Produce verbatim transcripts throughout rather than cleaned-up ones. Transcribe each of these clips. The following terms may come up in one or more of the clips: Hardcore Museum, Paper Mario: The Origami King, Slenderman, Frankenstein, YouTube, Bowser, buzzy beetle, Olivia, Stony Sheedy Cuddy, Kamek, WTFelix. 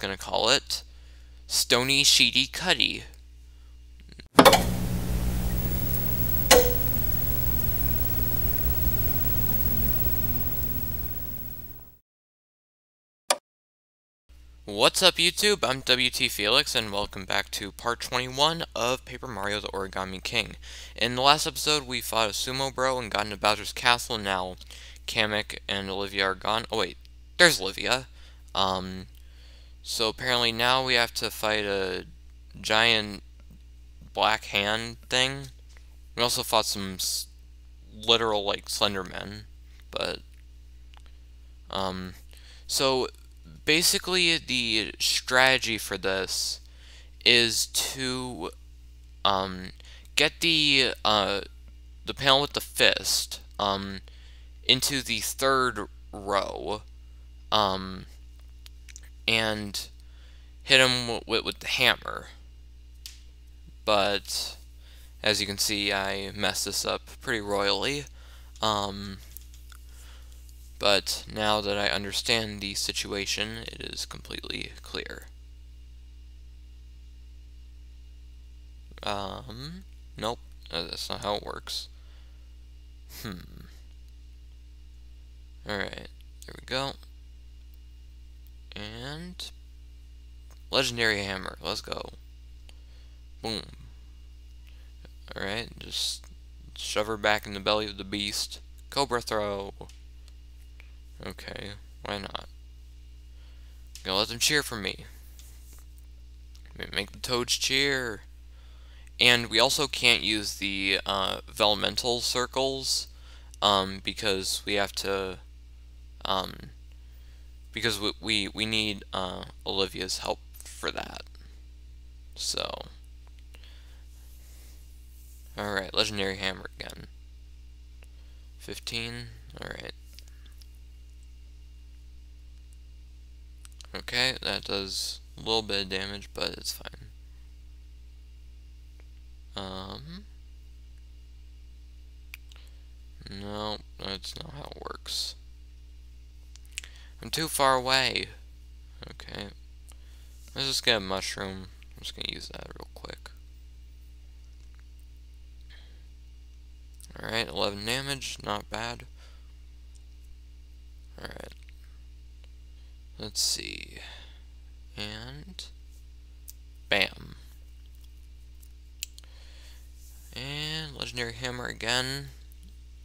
just gonna call it Stony Sheedy Cuddy. What's up YouTube, I'm W T Felix and welcome back to part twenty-one of Paper Mario the Origami King. In the last episode we fought a sumo bro and got into Bowser's castle. Now Kamek and Olivia are gone. Oh wait, there's Olivia. Um, so apparently now we have to fight a giant black hand thing. We also fought some s literal like Slenderman, but um, so basically the strategy for this is to um get the uh the panel with the fist um into the third row um and hit him with, with the hammer. But as you can see, I messed this up pretty royally. Um, but now that I understand the situation, it is completely clear. Um, nope, that's not how it works. Hmm. Alright, there we go. And legendary hammer, let's go. Boom. Alright, just shove her back in the belly of the beast. Cobra throw. Okay, why not? I'm gonna let them cheer for me. Make the toads cheer. And we also can't use the uh, elemental circles um, because we have to um, because we, we, we need uh, Olivia's help for that. So alright, legendary hammer again. fifteen, alright. Okay, that does a little bit of damage, but it's fine. Um, no, that's not how it works. I'm too far away. Okay, let's just get a mushroom. I'm just gonna use that real quick. Alright, eleven damage, not bad. Alright. Let's see, and bam, and legendary hammer again,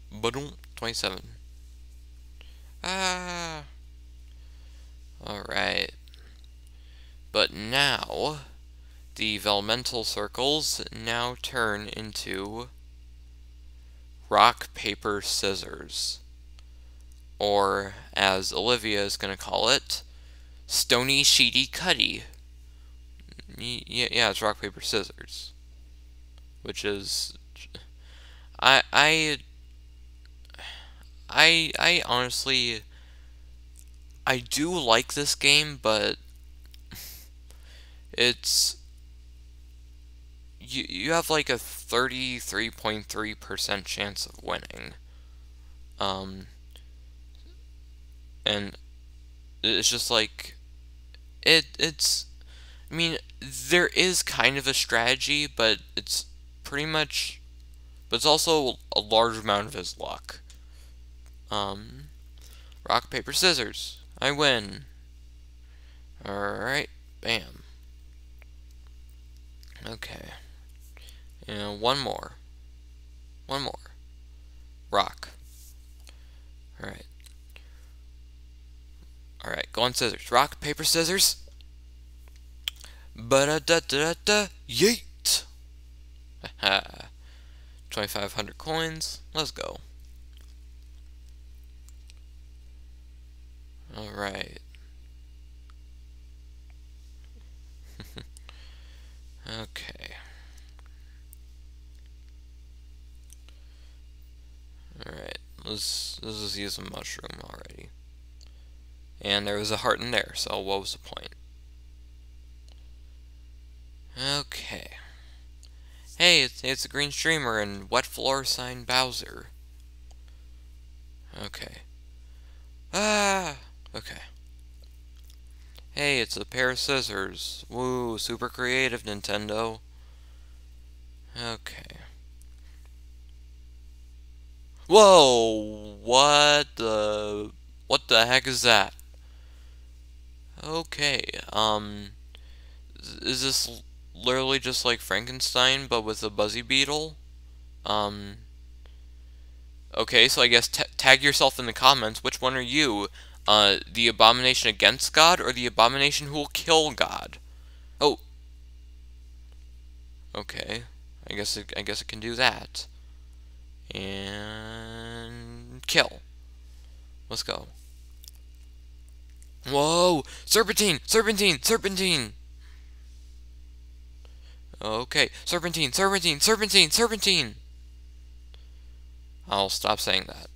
ba-doom, twenty-seven, ah, alright, but now the elemental circles now turn into rock, paper, scissors, or as Olivia is gonna call it, Stony Sheedy Cuddy. Yeah, yeah, it's rock, paper, scissors, which is, I, I, I, I honestly, I do like this game, but it's, you, you have like a thirty-three point three percent chance of winning, um, and it's just like, it, it's, I mean, there is kind of a strategy, but it's pretty much, but it's also a large amount of his luck. Um, rock, paper, scissors. I win. Alright, bam. Okay. And one more. One more. Rock. Alright. Alright, go on scissors. Rock, paper, scissors. Ba da da da da. Yeet! Haha. twenty-five hundred coins. Let's go. Alright. Okay. Alright, let's, let's just use a mushroom already. And there was a heart in there, so what was the point? Okay. Hey, it's, it's a green streamer and wet floor sign Bowser. Okay. Ah! Okay. Hey, it's a pair of scissors. Woo, super creative, Nintendo. Okay. Whoa! What the... What the heck is that? Okay, um... Is this literally just like Frankenstein, but with a buzzy beetle? Um... Okay, so I guess t tag yourself in the comments. Which one are you? Uh, the abomination against God, or the abomination who will kill God? Oh. Okay. I guess it, I guess it can do that. And... kill. Let's go. Whoa! Serpentine! Serpentine! Serpentine! Okay. Serpentine! Serpentine! Serpentine! Serpentine! I'll stop saying that.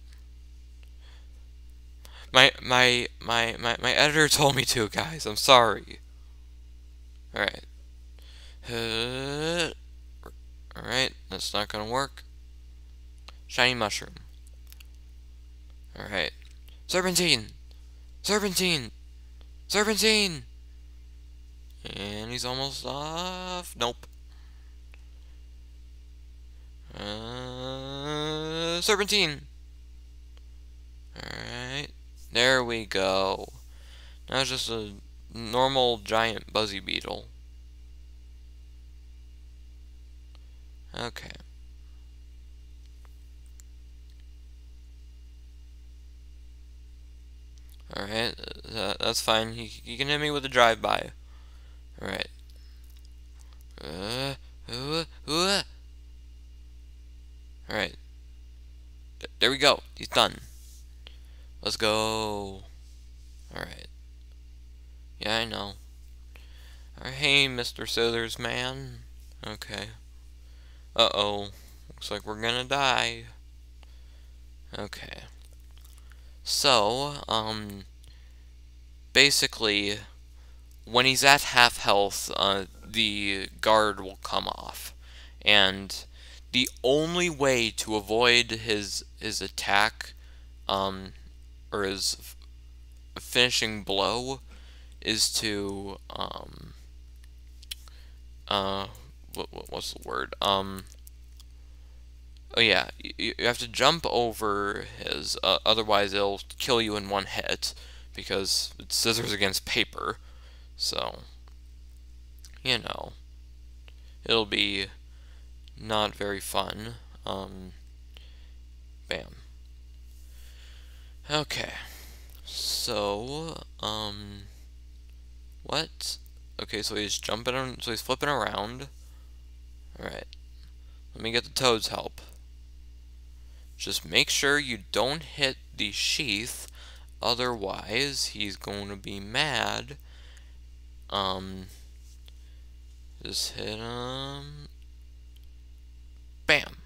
My, my, my, my, my editor told me to, guys. I'm sorry. Alright. Uh, Alright, that's not gonna work. Shiny mushroom. Alright. Serpentine! Serpentine! Serpentine! And he's almost off. Nope. Uh, Serpentine! Alright. There we go. Now it's just a normal giant buzzy beetle. Okay. Alright, uh, that's fine. He, he can hit me with a drive-by. Alright. Uh, uh, uh. Alright. There we go. He's done. Let's go. Alright. Yeah, I know. Alright, hey, Mister Scissors Man. Okay. Uh-oh. Looks like we're gonna die. Okay. So, um... basically, when he's at half health, uh, the guard will come off. And the only way to avoid his, his attack, um... or his finishing blow is to, um, uh, what, what, what's the word? Um, oh yeah, you, you have to jump over his, uh, otherwise it'll kill you in one hit, because it's scissors against paper, so, you know, it'll be not very fun. um, bam. Okay, so, um, what? Okay, so he's jumping, on, so he's flipping around. Alright, let me get the toad's help. Just make sure you don't hit the sheath, otherwise he's going to be mad. Um, just hit him. Bam.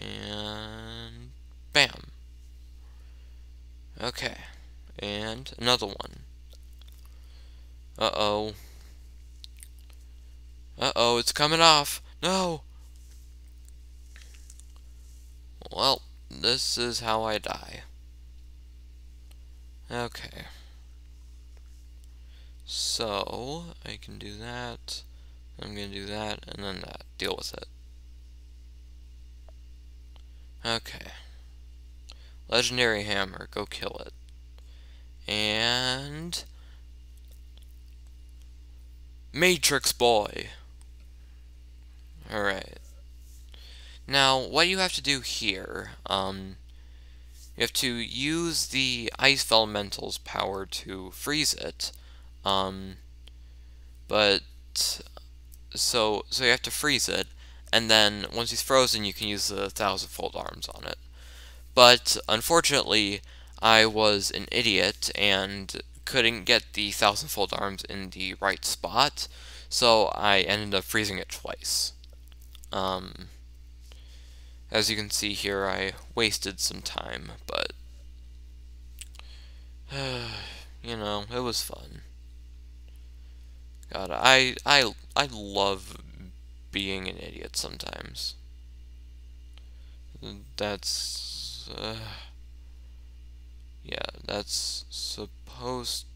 And... bam. Okay. And another one. Uh-oh. Uh-oh, it's coming off. No! Well, this is how I die. Okay. So, I can do that. I'm gonna do that, and then that. Deal with it. Okay. Legendary hammer, go kill it. And... Matrix boy! Alright. Now, what you have to do here, um... you have to use the ice elemental's power to freeze it. Um... But... So, so you have to freeze it, and then, once he's frozen, you can use the thousand-fold arms on it. But, unfortunately, I was an idiot and couldn't get the thousand-fold arms in the right spot, so I ended up freezing it twice. Um, as you can see here, I wasted some time, but, you know, it was fun. God, I, I, I love being an idiot sometimes. That's... Uh, Yeah, that's supposed...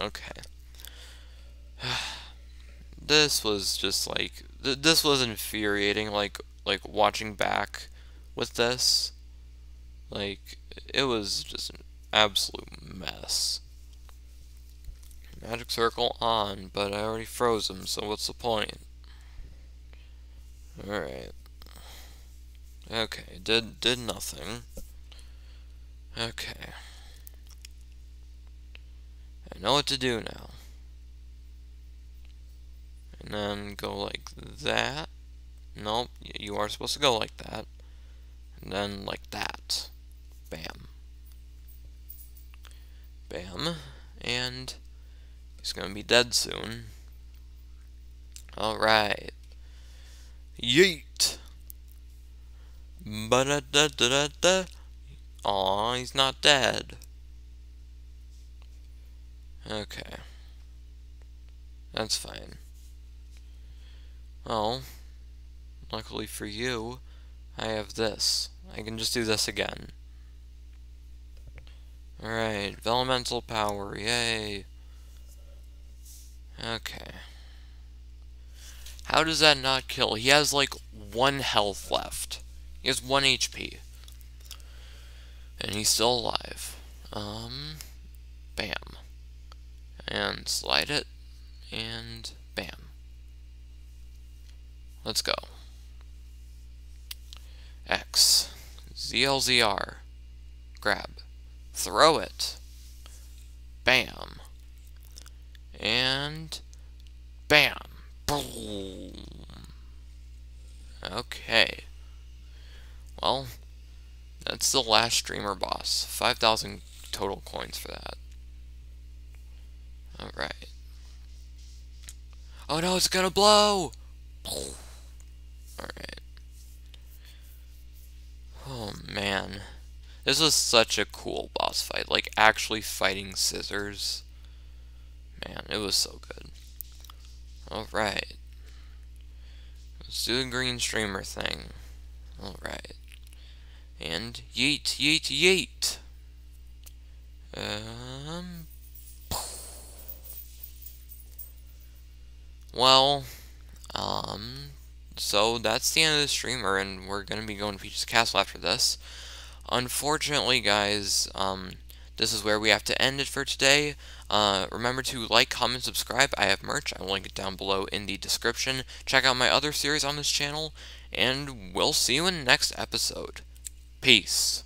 Okay. This was just like... Th this was infuriating, like, like watching back with this. Like, it was just an absolute mess. Magic circle on, but I already froze him, so what's the point? Alright. Okay, did did nothing. Okay. I know what to do now. And then go like that. Nope, you are supposed to go like that. And then like that. Bam. Bam. And he's gonna be dead soon. Alright. Yeet! Ba da da da da. Aw, he's not dead. Okay. That's fine. Well, luckily for you, I have this. I can just do this again. Alright, elemental power, yay! Okay. How does that not kill? He has like one health left. He has one H P. And he's still alive. Um, bam. And slide it. And bam. Let's go. X. Z L Z R. Grab. Throw it. Bam. And bam. Boom. Okay. Well, that's the last streamer boss. five thousand total coins for that. Alright. Oh no, it's gonna blow! Alright. Oh man. This was such a cool boss fight. Like, actually fighting scissors. Man, it was so good. Alright. Let's do the green streamer thing. Alright. And yeet, yeet, yeet. Um. Well, um, so that's the end of the streamer, and we're gonna be going to Peach's Castle after this. Unfortunately, guys, um, this is where we have to end it for today. Uh, remember to like, comment, subscribe. I have merch. I will link it down below in the description. Check out my other series on this channel, and we'll see you in the next episode. Peace.